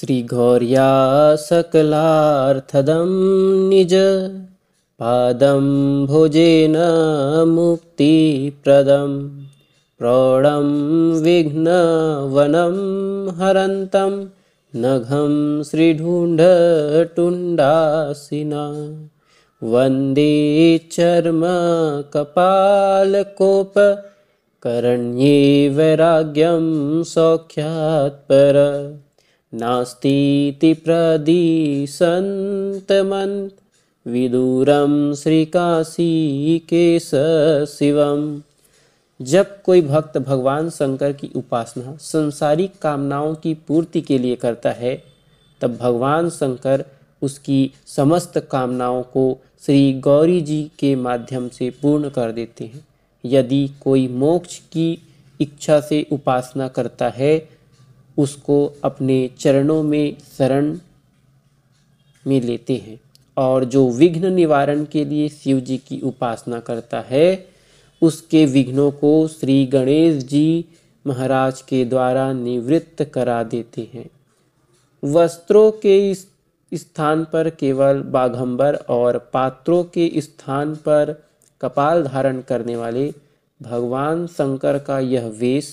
श्रीघौर्या सकलार्थदं निज पादं भोजेन मुक्तिप्रदं प्रौढं विघ्नवनं हरन्तं नघं श्रीढूण्ढटुण्डासिना वन्दे चर्मकपालकोपकर्ण्ये वैराग्यं सौख्यात्पर नास्तीति प्रदिशन्तमन्त विदूरम श्रीकाशी के शिवम। जब कोई भक्त भगवान शंकर की उपासना संसारिक कामनाओं की पूर्ति के लिए करता है तब भगवान शंकर उसकी समस्त कामनाओं को श्री गौरी जी के माध्यम से पूर्ण कर देते हैं। यदि कोई मोक्ष की इच्छा से उपासना करता है उसको अपने चरणों में शरण में लेते हैं, और जो विघ्न निवारण के लिए शिव जी की उपासना करता है उसके विघ्नों को श्री गणेश जी महाराज के द्वारा निवृत्त करा देते हैं। वस्त्रों के स्थान पर केवल बाघंबर और पात्रों के स्थान पर कपाल धारण करने वाले भगवान शंकर का यह वेश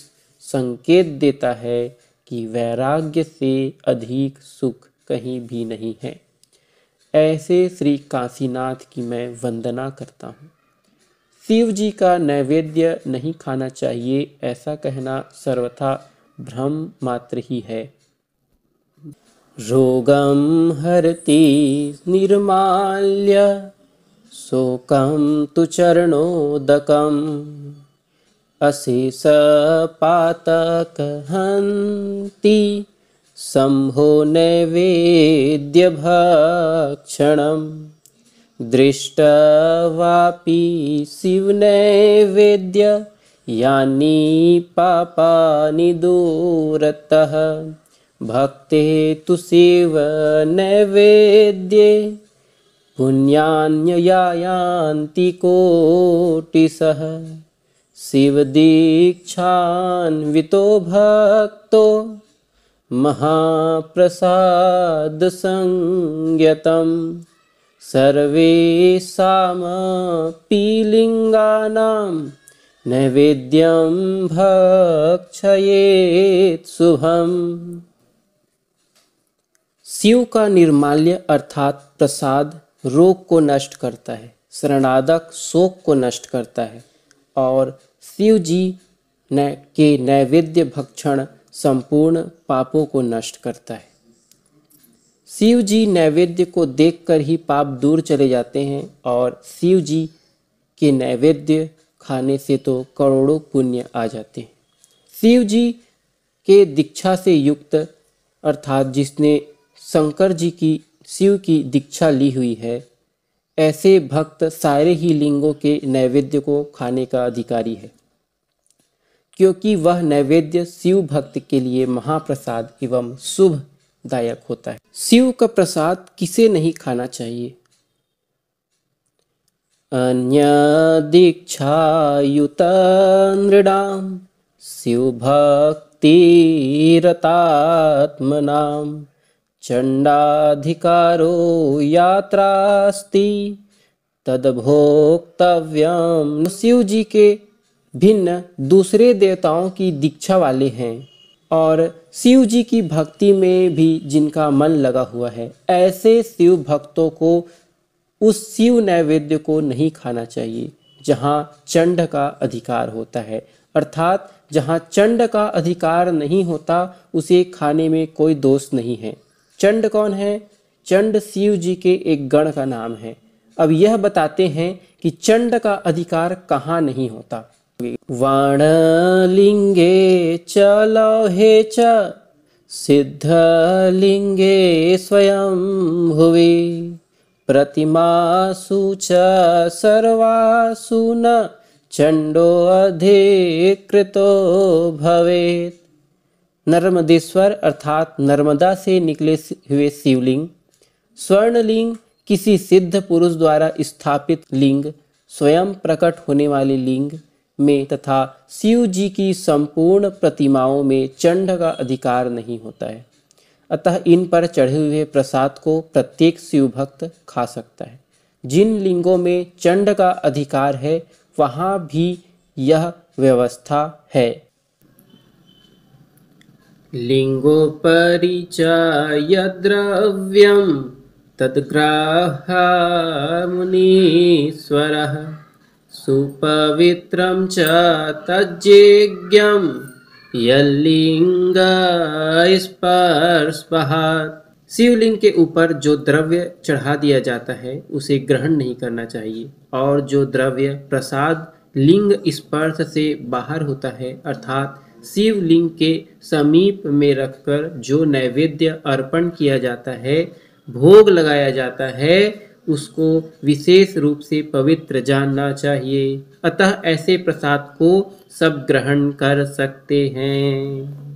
संकेत देता है कि वैराग्य से अधिक सुख कहीं भी नहीं है। ऐसे श्री काशीनाथ की मैं वंदना करता हूँ। शिव जी का नैवेद्य नहीं खाना चाहिए ऐसा कहना सर्वथा भ्रम मात्र ही है। रोगम हरति निर्माल्य शोकम तु चरणोदकम अशेष पातक हन्ति शंभो नैवेद्य भक्षणम् दृष्टवापि शिव नैवेद्य यानि पापानि दूरतः भक्ते तु शिव नैवेद्ये पुण्यान्ययान्ति कोटिशः शिव दीक्षान्वितो भक्तो महाप्रसाद संज्ञतम सर्वेषामपि लिंगानां नैवेद्यं भक्षयेत् शुभम। शिव का निर्माल्य अर्थात प्रसाद रोग को नष्ट करता है, शरणागत शोक को नष्ट करता है, और शिव जी के नैवेद्य भक्षण संपूर्ण पापों को नष्ट करता है। शिव जी नैवेद्य को देखकर ही पाप दूर चले जाते हैं, और शिव जी के नैवेद्य खाने से तो करोड़ों पुण्य आ जाते हैं। शिव जी के दीक्षा से युक्त अर्थात जिसने शंकर जी की शिव की दीक्षा ली हुई है ऐसे भक्त सारे ही लिंगों के नैवेद्य को खाने का अधिकारी है, क्योंकि वह नैवेद्य शिव भक्त के लिए महाप्रसाद एवं शुभदायक होता है। शिव का प्रसाद किसे नहीं खाना चाहिए? अन्य दीक्षायुत नृणाम शिव भक्तिरतात्मनाम चण्डाधिकारो यात्रास्ति तद्भोक्तव्यम। शिव जी के भिन्न दूसरे देवताओं की दीक्षा वाले हैं और शिव जी की भक्ति में भी जिनका मन लगा हुआ है ऐसे शिव भक्तों को उस शिव नैवेद्य को नहीं खाना चाहिए जहां चण्ड का अधिकार होता है, अर्थात जहां चण्ड का अधिकार नहीं होता उसे खाने में कोई दोष नहीं है। चण्ड कौन है? चण्ड शिव जी के एक गण का नाम है। अब यह बताते हैं कि चण्ड का अधिकार कहाँ नहीं होता। वाणलिंगे च लौहे च सिद्धलिंगे स्वयं भुवि प्रतिमासु च सर्वासु न चण्डो अधिकृतो भवेत्। नर्मदेश्वर अर्थात नर्मदा से निकले हुए शिवलिंग, स्वर्णलिंग किसी सिद्ध पुरुष द्वारा स्थापित लिंग, स्वयं प्रकट होने वाले लिंग में तथा शिव जी की संपूर्ण प्रतिमाओं में चंड का अधिकार नहीं होता है। अतः इन पर चढ़े हुए प्रसाद को प्रत्येक शिव भक्त खा सकता है। जिन लिंगों में चण्ड का अधिकार है वहाँ भी यह व्यवस्था है। लिंगोपरिचाय द्रव्यम तद्ग्राहा मुनीश्वरः सुपवित्रं च तज्ज्ञं यल्लिंगाय स्पर्शपहात्। शिवलिंग के ऊपर जो द्रव्य चढ़ा दिया जाता है उसे ग्रहण नहीं करना चाहिए, और जो द्रव्य प्रसाद लिंग स्पर्श से बाहर होता है अर्थात शिवलिंग के समीप में रखकर जो नैवेद्य अर्पण किया जाता है, भोग लगाया जाता है, उसको विशेष रूप से पवित्र जानना चाहिए। अतः ऐसे प्रसाद को सब ग्रहण कर सकते हैं।